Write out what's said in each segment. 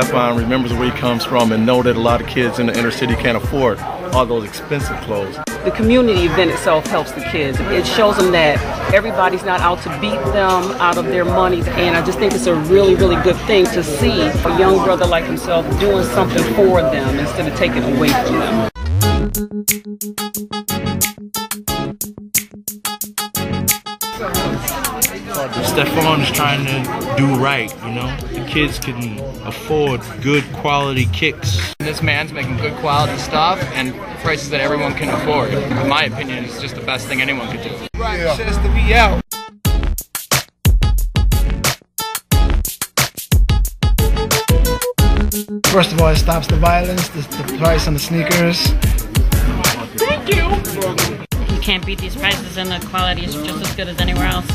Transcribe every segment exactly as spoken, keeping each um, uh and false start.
Stephon remembers where he comes from and know that a lot of kids in the inner city can't afford all those expensive clothes. The community event itself helps the kids. It shows them that everybody's not out to beat them out of their money. And I just think it's a really, really good thing to see a young brother like himself doing something for them instead of taking away from them. Stephon is trying to do right, you know? The kids can afford good quality kicks. This man's making good quality stuff and prices that everyone can afford. In my opinion, it's just the best thing anyone could do. Right, yeah. Just to be out. First of all, it stops the violence, the, the price on the sneakers. Thank you! You can't beat these prices and the quality is just as good as anywhere else.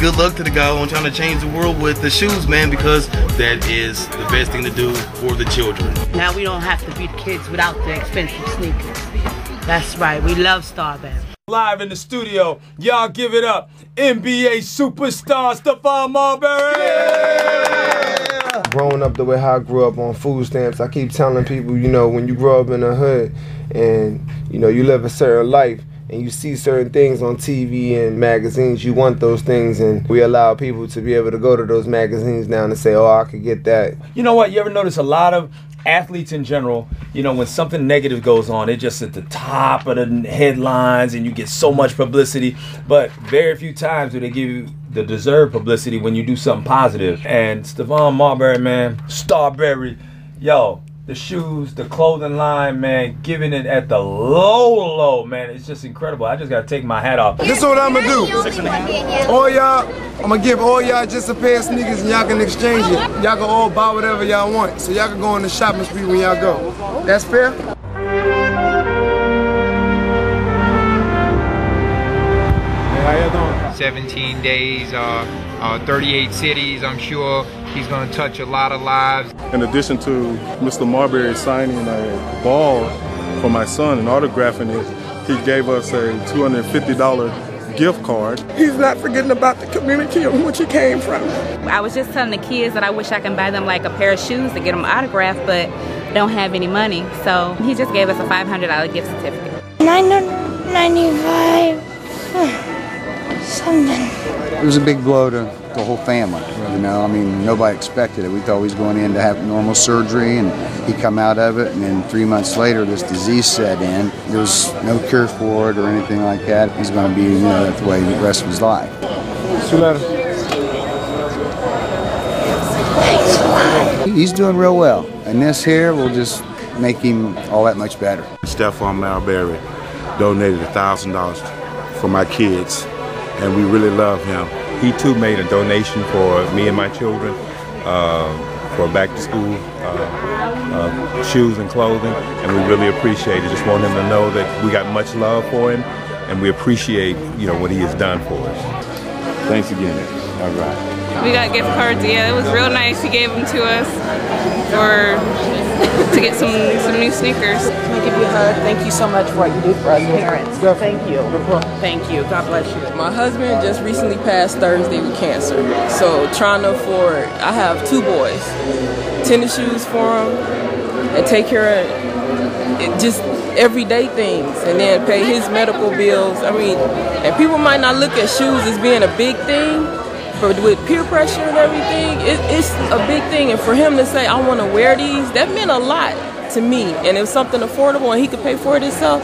Good luck to the guy on trying to change the world with the shoes, man, because that is the best thing to do for the children. Now we don't have to beat kids without the expensive sneakers. That's right, we love Star Band. Live in the studio, y'all give it up. N B A superstar Stephon Marbury! Yeah. Growing up the way how I grew up on food stamps, I keep telling people, you know, when you grow up in the hood and, you know, you live a certain life, and you see certain things on T V and magazines, you want those things, and we allow people to be able to go to those magazines now and say, oh, I could get that. You know what, you ever notice a lot of athletes in general, you know, when something negative goes on, it's just at the top of the headlines and you get so much publicity, but very few times do they give you the deserved publicity when you do something positive. And Stephon Marbury, man, Starberry, yo, the shoes, the clothing line, man, giving it at the low, low, man. It's just incredible. I just got to take my hat off. This is what I'm going to do. Six and a half. All y'all, I'm going to give all y'all just a pair of sneakers and y'all can exchange it. Y'all can all buy whatever y'all want. So y'all can go on the shopping spree when y'all go. That's fair? seventeen days, uh, uh, thirty-eight cities, I'm sure. He's going to touch a lot of lives. In addition to Mister Marbury signing a ball for my son and autographing it, he gave us a two hundred fifty dollar gift card. He's not forgetting about the community in which he came from. I was just telling the kids that I wish I can buy them like a pair of shoes to get them autographed, but don't have any money. So he just gave us a five hundred dollar gift certificate. nine ninety-five something. It was a big blow to the whole family, you know, I mean, nobody expected it. We thought he was going in to have normal surgery and he come out of it, and then three months later this disease set in. There was no cure for it or anything like that. He's going to be, you know, that way the rest of his life. See you later. Thanks a lot. He's doing real well, and this here will just make him all that much better. Stephon Marbury donated a thousand dollars for my kids, and we really love him. He too made a donation for me and my children uh, for back to school uh, uh, shoes and clothing, and we really appreciate it. Just want him to know that we got much love for him, and we appreciate, you know, what he has done for us. Thanks again. All right. We got gift cards. Yeah, it was real nice. He gave them to us for to get some some new sneakers. Can I give you a hug? Thank you so much for what you do for us parents. Thank you. Thank you. God bless you. My husband just recently passed Thursday with cancer, so trying to afford. I have two boys, tennis shoes for him, and take care of it, just everyday things, and then pay his medical bills. I mean, and people might not look at shoes as being a big thing, but with peer pressure and everything, it, it's a big thing. And for him to say, I want to wear these, that meant a lot to me. And it was something affordable and he could pay for it himself,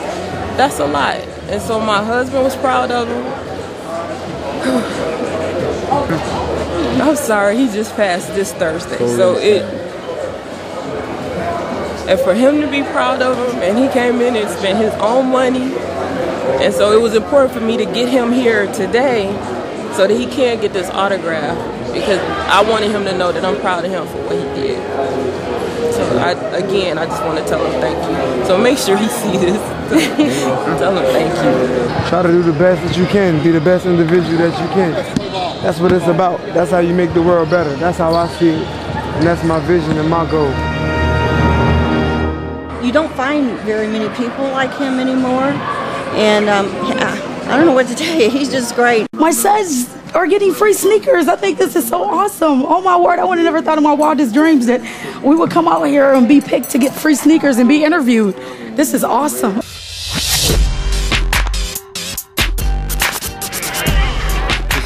that's a lot. And so my husband was proud of him. I'm sorry, he just passed this Thursday. So it, and for him to be proud of him, and he came in and spent his own money. And so it was important for me to get him here today so that he can get this autograph, because I wanted him to know that I'm proud of him for what he did. So I, again, I just want to tell him thank you. So make sure he sees this. Tell him thank you. Try to do the best that you can. Be the best individual that you can. That's what it's about. That's how you make the world better. That's how I see it. And that's my vision and my goal. You don't find very many people like him anymore, and um, yeah, I don't know what to tell you. He's just great. My son's are getting free sneakers. I think this is so awesome. Oh, my word, I would have never thought in my wildest dreams that we would come out here and be picked to get free sneakers and be interviewed. This is awesome.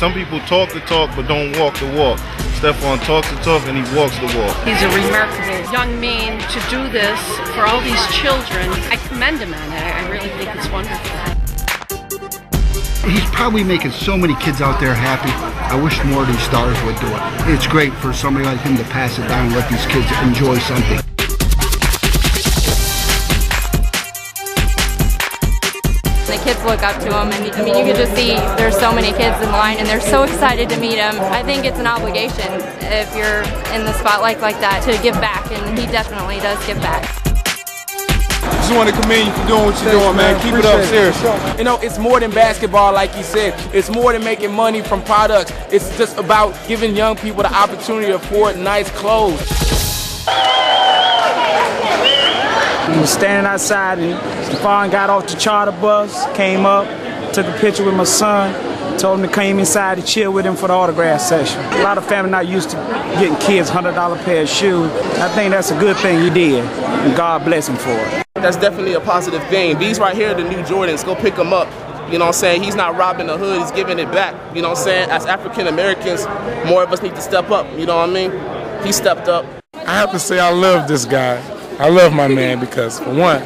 Some people talk the talk but don't walk the walk. Stephon talks the talk and he walks the walk. He's a remarkable young man to do this for all these children. I commend him on it. I really think it's wonderful. He's probably making so many kids out there happy. I wish more of these stars would do it. It's great for somebody like him to pass it down and let these kids enjoy something. The kids look up to him, and I mean, you can just see there's so many kids in line, and they're so excited to meet him. I think it's an obligation if you're in the spotlight like that to give back, and he definitely does give back. I just want to commend you for doing what you're doing, man. Keep it up, seriously. You know, it's more than basketball, like he said. It's more than making money from products. It's just about giving young people the opportunity to afford nice clothes. We were standing outside, and Stephon got off the charter bus, came up, took a picture with my son, told him to come inside to chill with him for the autograph session. A lot of families not used to getting kids one hundred dollar pair of shoes. I think that's a good thing he did, and God bless him for it. That's definitely a positive thing. These right here are the new Jordans. Go pick them up. You know what I'm saying? He's not robbing the hood. He's giving it back. You know what I'm saying? As African Americans, more of us need to step up. You know what I mean? He stepped up. I have to say I love this guy. I love my man because, for one,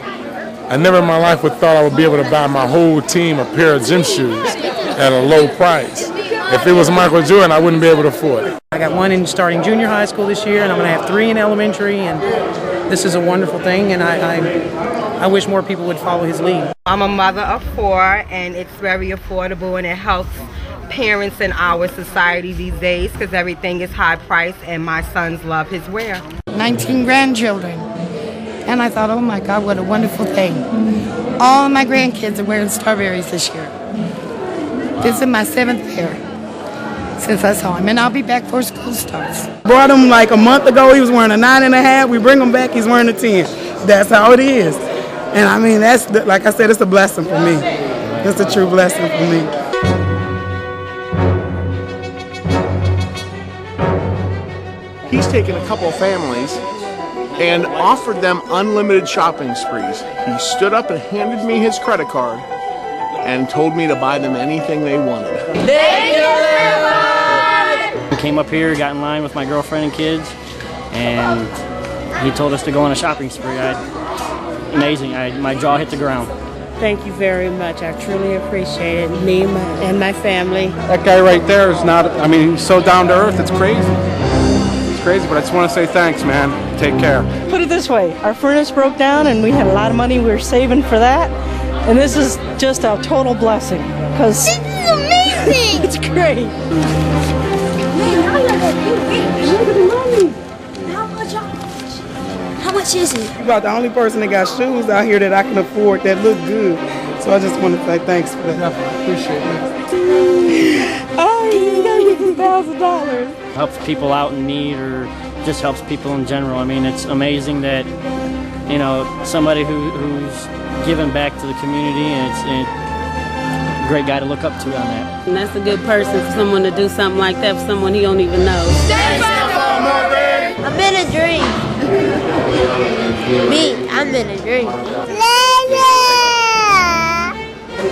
I never in my life would thought I would be able to buy my whole team a pair of gym shoes at a low price. If it was Michael Jordan, I wouldn't be able to afford it. I got one in starting junior high school this year, and I'm going to have three in elementary, and this is a wonderful thing, and I, I, I wish more people would follow his lead. I'm a mother of four, and it's very affordable, and it helps parents in our society these days because everything is high priced, and my sons love his wear. nineteen grandchildren. And I thought, oh my God, what a wonderful thing. All my grandkids are wearing Starberries this year. This is my seventh pair since I saw him. And I'll be back for school starts. Brought him like a month ago. He was wearing a nine and a half. We bring him back, he's wearing a ten. That's how it is. And I mean, that's, like I said, it's a blessing for me. It's a true blessing for me. He's taken a couple of families and offered them unlimited shopping sprees. He stood up and handed me his credit card and told me to buy them anything they wanted. Thank you, everyone! Came up here, got in line with my girlfriend and kids, and he told us to go on a shopping spree. I, amazing, I, my jaw hit the ground. Thank you very much. I truly appreciate it, me my, and my family. That guy right there is not, I mean, he's so down to earth, it's crazy. Crazy, but I just want to say thanks, man. Take care. Put it this way, our furnace broke down and we had a lot of money we were saving for that, and this is just a total blessing because this is amazing. It's great. How much is it? You're about the only person that got shoes out here that I can afford that look good, so I just want to say thanks for that. I appreciate it. Oh, you got me a thousand dollars. Helps people out in need, or just helps people in general. I mean, it's amazing that, you know, somebody who, who's giving back to the community, and it's, it's a great guy to look up to on that. And that's a good person for someone to do something like that for someone he don't even know. Stephon Marbury! I'm in a dream. Me, I'm in a dream.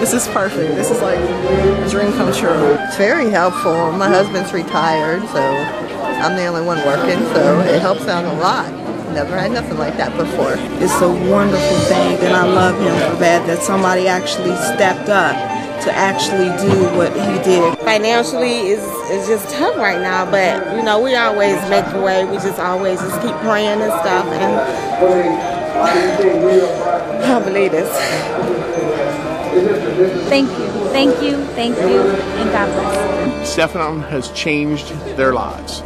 This is perfect. This is like a dream come true. It's very helpful. My husband's retired, so I'm the only one working, so it helps out a lot. Never had nothing like that before. It's a wonderful thing, and I love him for that, that somebody actually stepped up to actually do what he did. Financially, it's, it's just tough right now, but, you know, we always make the way. We just always just keep praying and stuff, and I believe this. Thank you, thank you, thank you, and God bless. Stephon has changed their lives.